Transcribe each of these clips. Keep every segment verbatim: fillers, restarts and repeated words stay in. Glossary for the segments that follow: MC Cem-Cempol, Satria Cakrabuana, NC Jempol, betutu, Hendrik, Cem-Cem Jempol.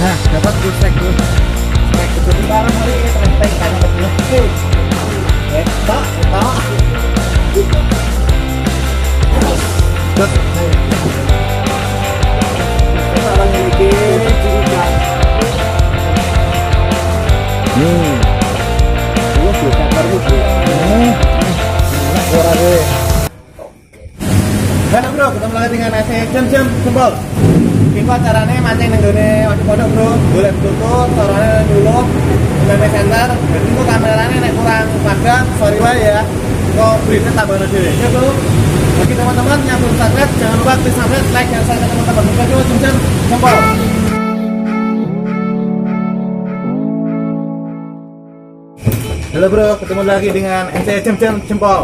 Nah, dapat good strike tuh. Strike kedua di barang kali ini kena strike kan betul. Hebat, hebat. Good. Orang ini juga. Nih. Gua sudah sabar gitu. Nih. Suara gue. Halo bro, ketemu lagi dengan M C Cem-Cempol. Iku carane mancing ning gone wadah-wadah bro, golek tutup, carane nyulup, ngene center, dan itu kamerane nek kurang padang, sorry wae ya. Kok bridge tambah dhewe. Ya bro. Bagi teman-teman yang belum subscribe, jangan lupa klik subscribe, like dan share ke teman-teman. Oke, Cem-Cem, jempol. Halo bro, ketemu lagi dengan M C Cem-Cem Jempol.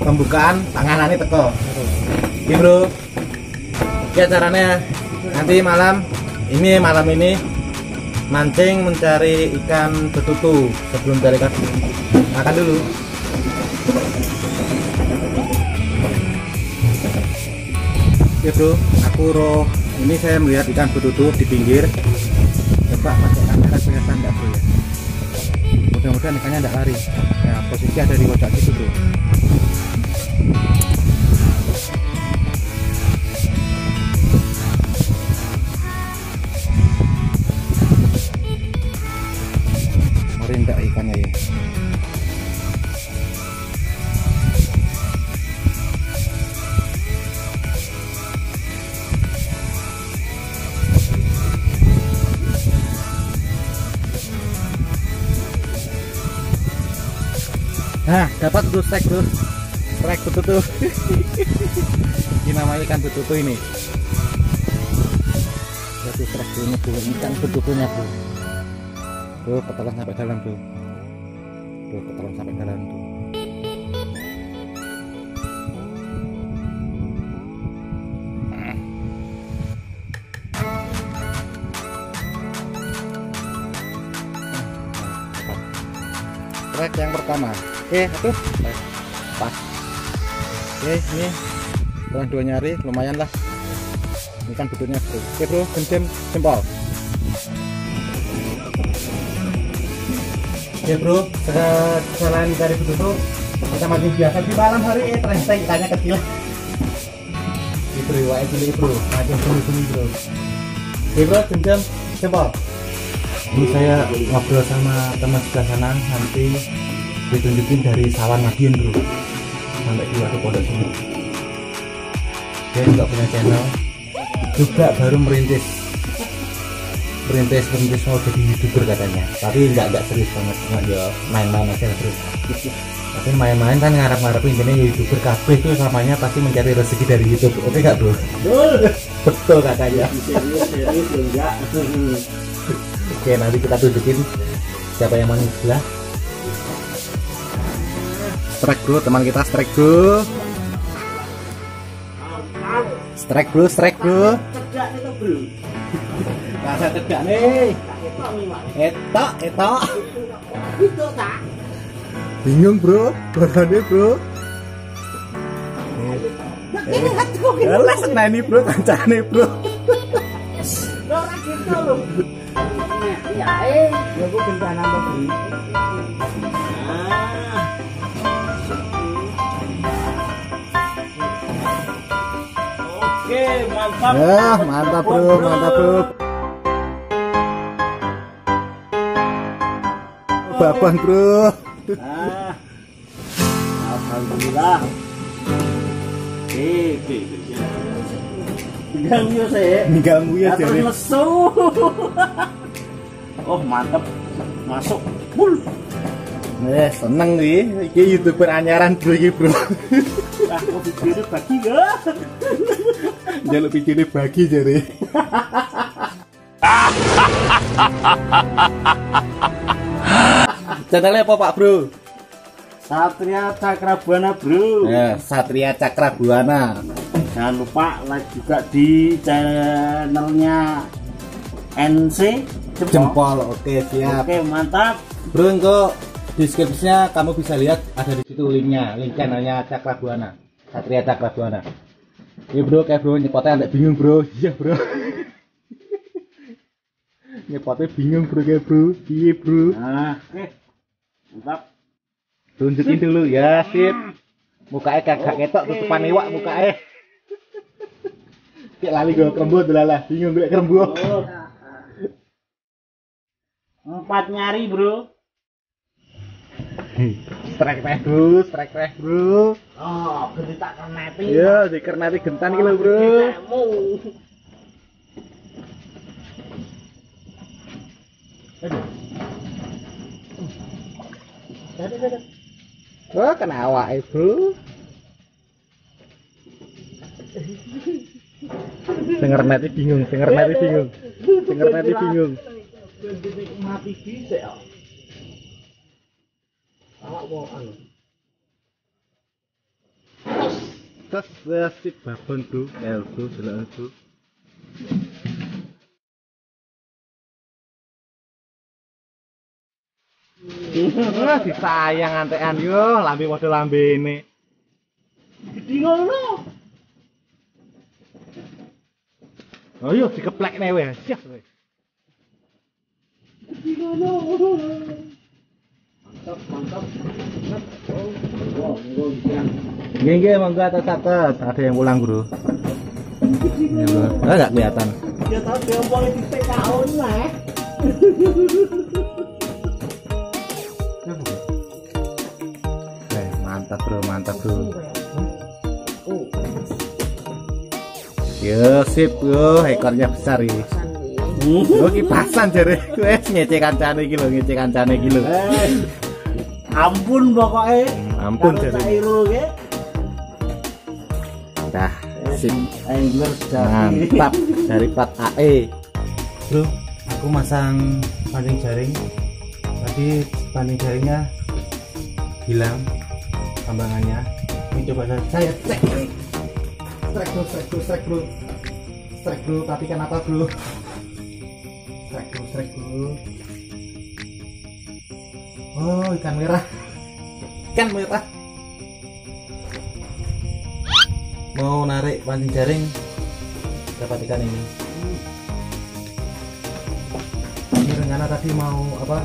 Pembukaan tanganane teko. Oke bro. Ya caranya nanti malam ini malam ini mancing mencari ikan betutu. Sebelum cari ikan makan dulu. Oke bro, aku roh ini saya melihat ikan betutu di pinggir. Coba pakai kamera kelihatan enggak bro ya. Mudah-mudahan ikannya enggak lari. Ya posisi ada di wajah situ bro. Tidak ikannya ya. Nah, dapat tuh strike tuh. Strike betutu. Ini namanya ikan betutu ini. Satu strike ini belum ikan betutunya tuh. Tuh ketelan sampai dalam tuh. Tuh ketelan sampai dalam tuh. Track yang pertama. Oke, aduh. Pas. Oke, ini kurang dua nyari, lumayan lah. Ini kan butuhnya bro. Oke bro, Cem-Cem Jempol. Ya bro, selain dari betutu, kita mancing biasa di malam hari ini ternyata ikannya kecil. Ini bro, wae cilik bro, mancing bulu-bulu bro. Oke bro, Cem-Cem Jempol. Ini saya ngobrol sama teman sebelah sana, nanti ditunjukin dari Sawan Madiun bro, sampai di Waduk Pondok sini. Dia juga punya channel, juga baru merintis. Perintis-perintis mau jadi youtuber katanya, tapi enggak enggak serius banget, cuma ya main-main aja terus. Tapi main-main kan ngarep-ngarepin jadi youtuber kabeh itu samanya pasti mencari rezeki dari YouTube. Oke okay, gak bro? Betul. Betul katanya. Serius-serius enggak. Oke, nanti kita tunjukin siapa yang manis lah. Strike bro, teman kita strike bro. Strike bro, strike bro. Rasa tegak nih. Etok, etok. Bingung bro, berani bro. Lepas nah ini bro, kancane bro. Ya eh, aku bencana apa bro? Oke, mantap. Ya, mantap bro, mantap bro. Bapak bro. Nah, alhamdulillah. Eh, eh, ganggu saya. Ganggu ya jadi. Oh mantap, masuk. Bul. Eh seneng nih. Ini youtuber anyaran bro, bro. Ah, kok video bagi gak? Jangan lupa video bagi jadi. Channelnya apa pak bro? Satria Cakrabuana bro. Ya, Satria Cakrabuana. Jangan lupa like juga di channelnya N C Jempol. Jempol. Oke siap. Oke mantap. Bro engko deskripsinya kamu bisa lihat ada di situ linknya, link channelnya Cakrabuana, Satria Cakrabuana. Iya bro, kayak bro nyepotnya agak bingung bro. Iya bro. Nyepotnya bingung bro kayak bro, iya bro. Nah, eh, mantap. Tunjukin dulu ya, sip. Mukanya kagak ketok, tutupan iwak mukanya. Kayak lali gue kerembut lah, bingung gue kerembut. Empat nyari bro. Strike teh bro, strike teh bro. Oh, genta kernati. Iya, di kernati gentan iki lho bro. Aduh. Aduh, aduh. Oh, kena awake bro. Denger mati bingung, denger mati bingung. Denger mati bingung. Denger mati dhisik kok. Awak wong anu. Tas plastik babon bro, el bro, jelaken bro. Wah, disayang antekan yo, lambe padha lambene. Gedhi ngono. Ayo dikeplekne wae, siap wae. Gedhi ngono. Mantap, mantap. Oh, nggih, monggo atas atas. Ada yang pulang, bro. Enggak eh, kelihatan. Ya tahu dia boleh di T K O lah. Eh, mantap, bro, mantap, bro. Yo, sip, yo, ekornya besar ini. Yo kipasan jare kowe ngecek kancane iki lho, ngecek kancane iki lho. Ampun pokoknya ampun dari dah sip angler mantap dari empat A E bro. Aku masang pancing jaring tadi, pancing jaringnya hilang tambangannya. Ini coba saya cek strike bro, strike bro, strike bro, strike bro, tapi kenapa bro strike bro, strike bro. Oh, ikan merah, ikan merah. Mau narik pancing jaring dapat ikan ini. Ini rencana tadi mau apa?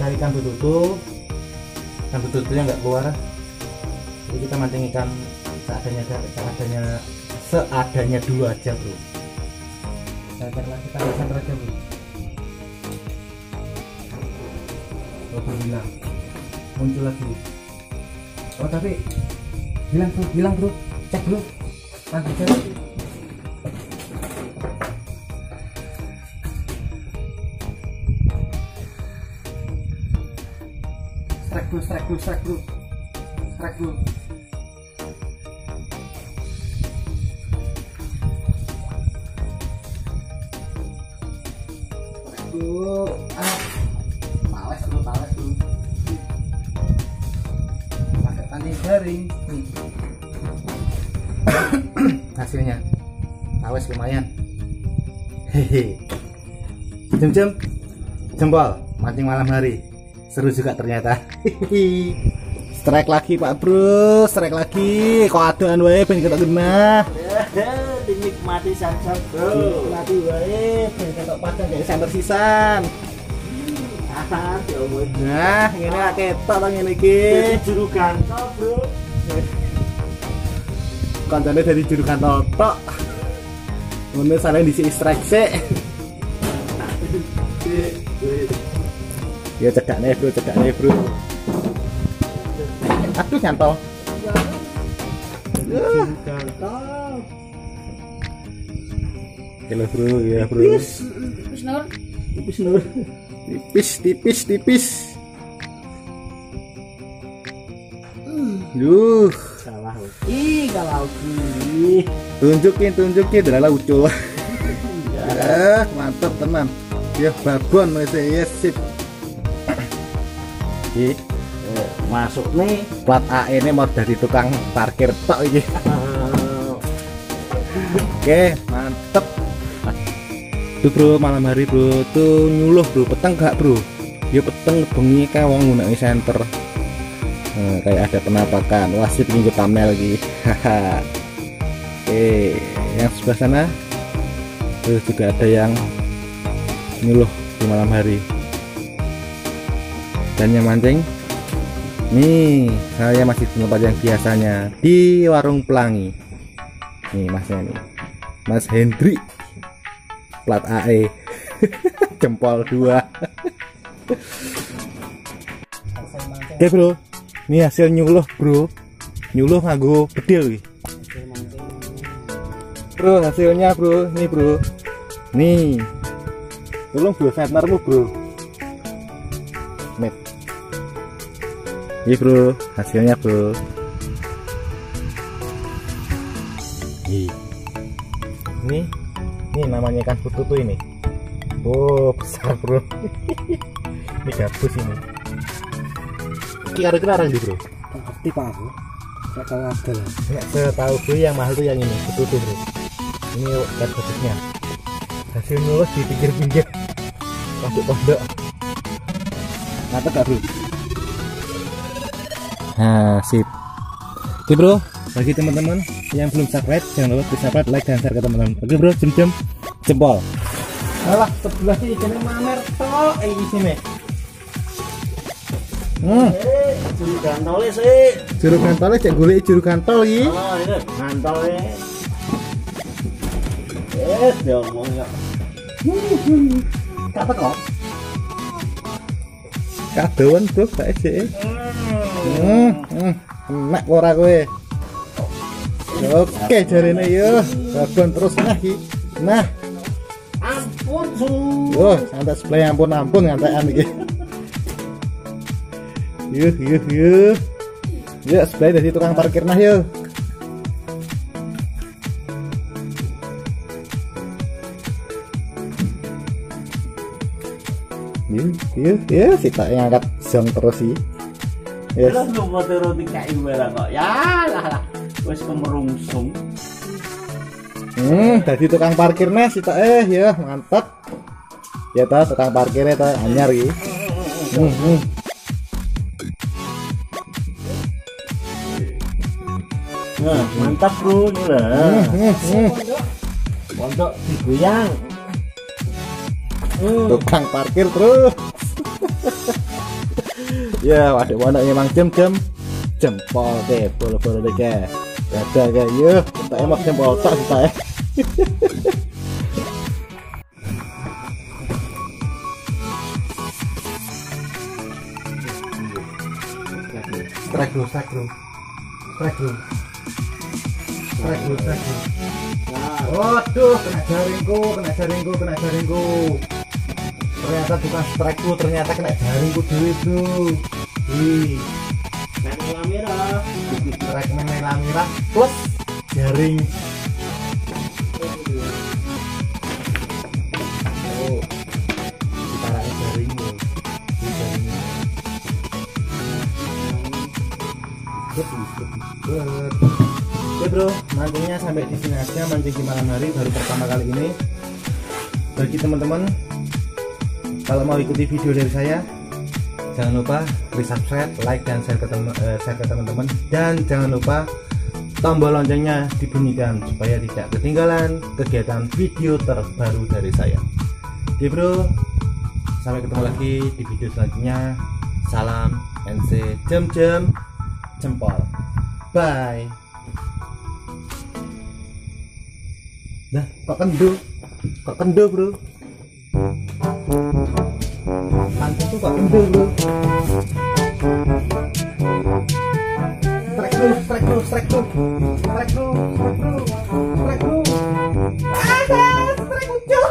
Cari ikan betutu, ikan betutunya nggak keluar. Jadi kita mancing ikan seadanya, seadanya, seadanya dulu aja bro. Kita kita mancing aja bro. Hilang, muncul lagi. Oh tapi hilang bro, hilang bro, cek bro, panggil cek. Strike bro, strike bro, strike bro, strike bro. Jaring nih. Hasilnya awes lumayan. Hehe. Cem-cem jempol mancing malam hari seru juga ternyata. Hehe. Strike lagi pak bro, strike lagi. Kok aduan wae ben ketok genah. Dinikmati samsam bro. Dinikmati wae ben ketok padang dari samper sisan. Nah, nah, ini lah ketok lah ini iki. Juru gantol, bro. Kontennya dari juru gantol tok. Ngene saleh disi strike sik. Ya cedakne, bro, cedakne, bro. Aduh, nyantol. Juru gantol. Hello, bro, ya, bro. Wis, wis nur. Wis nur. Tipis, tipis, tipis. Duh, salah. Ih, galau gue. Tunjukin, tunjukin, adalah ucul. Ah, mantap teman. Ya babon masih yes sip. Oke, masuk nih. Plat A ini mau dari tukang parkir tok iki. Oke, mantep. Tuh bro, malam hari bro, tuh nyuluh bro, peteng gak bro? Ya peteng bengi kawang nggunakne senter. Nah, kayak ada penampakan, wasit minggu thumbnail lagi. Haha. Oke, yang sebelah sana, terus juga ada yang ini loh di malam hari. Dan yang mancing nih, saya masih di tempat yang biasanya, di Warung Pelangi. Nih masnya nih, Mas Hendrik, plat A E jempol dua. Oke bro, ini hasil nyuluh bro, nyuluh nganggo bedil wih bro, hasilnya bro, nih bro, nih tolong bro senter lu bro. Met iya bro, hasilnya bro. Hi. Ini ini namanya ikan pututu ini. Oh besar bro. Ini gabus ini. Ini kira-kira orang di bro. Ngerti pak aku. Saya tahu ada lah. Saya tahu bro yang mahal tuh yang ini pututu bro. Ini ikan putusnya. Hasil nyulos di pinggir-pinggir. Masuk pondok. Mantap gak bro? Nah, sip. Oke bro, bagi teman-teman yang belum subscribe, jangan lupa di subscribe, like, dan share ke teman-teman. Oke bro, cem-cem jempol. Alah, sebelahnya ikannya mamer toh, eh isine. Hmm. Juru gantole sih. Juru gantole cek golek juru gantol iki. Oh, ini gantole. Eh, yo mong ya. Tak teko. Kadoan bro, tak sih. Hmm, hmm, enak ora kowe. Oke jarene yo, babon terus nah iki. Nah. Ampun su. Yo, santai sebelah ampun ampun ngantekan iki. Yuh yuh yuh. Yo sebelah dari tukang parkir nah yo. Yuh yuh yuh, sitak ngangkat jam terus iki. Yes. Terus lu motor tiga ibarat kok, ya lah lah, wes kemerungsung. Hmm, tadi tukang parkirnya sih tak eh, ya mantap. Ya tak tukang parkirnya tak anyar gitu. Hmm, hmm. Nah, mantap bro, ini lah. Hmm, hmm. Pondok digoyang. Hmm. Tukang parkir terus. Ya, waduh, waduh, emang jam-jam jempol deh, bolo-bolo deh, ya, ada kayak yuk, kita emang jempol tak kita ya. Trekru, trekru, trekru, trekru, trekru. Waduh, kena jaringku, kena jaringku, kena jaringku. Ternyata bukan strikeku, ternyata kena jaringku dulu itu. Wih, menela merah, strike menela merah plus jaring. Oh, parah jaring loh, jaringnya. Oke bro, mancingnya sampai di sini aja, mancing di malam hari baru pertama kali ini. Bagi teman-teman, kalau mau ikuti video dari saya, jangan lupa di subscribe, like, dan share ke teman-teman. Dan jangan lupa tombol loncengnya dibunyikan supaya tidak ketinggalan kegiatan video terbaru dari saya. Oke bro, sampai ketemu lagi di video selanjutnya. Salam N C Cem-Cem Jempol. Bye. Nah, kok kendo? Kok kendo bro? Pantai tuh kok kendo bro. Strike dulu, strike dulu, strike dulu, strike dulu, strike dulu, strike dulu. Aduh, strike muncul.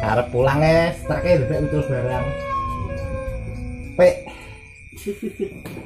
Harap pulang ya, strike-nya udah muncul barang. P.